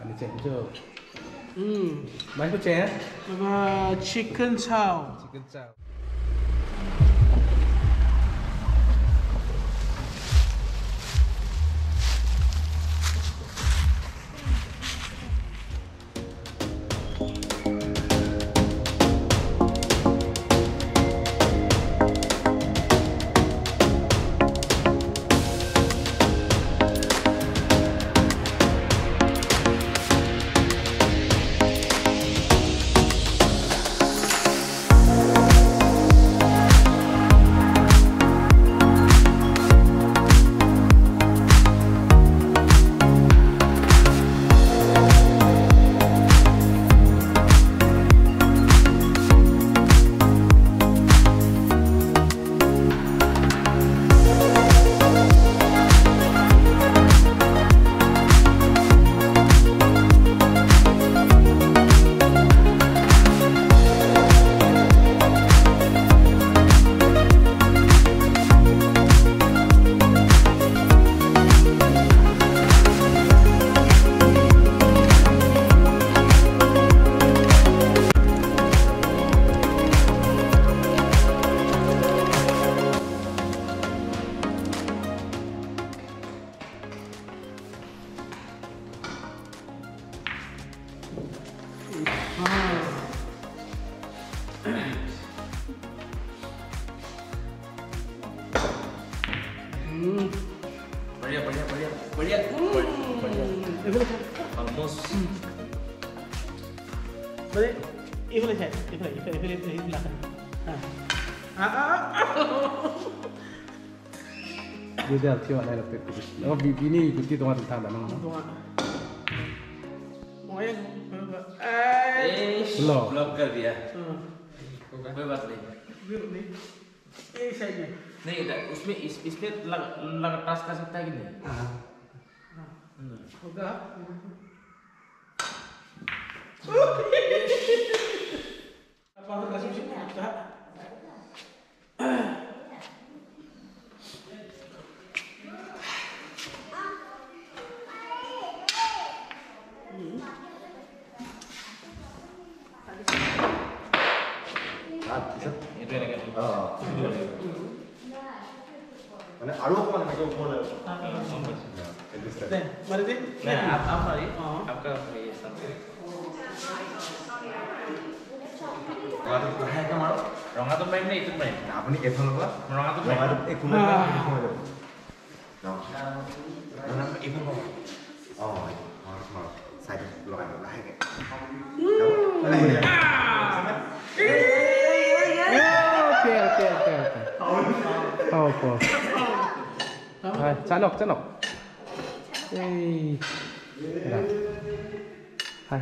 And it's enjoyed. Mày có chén? Chicken chow. Chicken chow. Dia tiap hari dapat kukus. Awak bini kunci tuan tentang mana? Tuan. Moyang. Eh. Blog. Blog kerja. Berbat ni. Berbat ni. Eh saya. Nih dah. Usme isme lag tas tas kita gini. Ah. Oga. Apa yang kasih sih? Dah. Channel. Yay.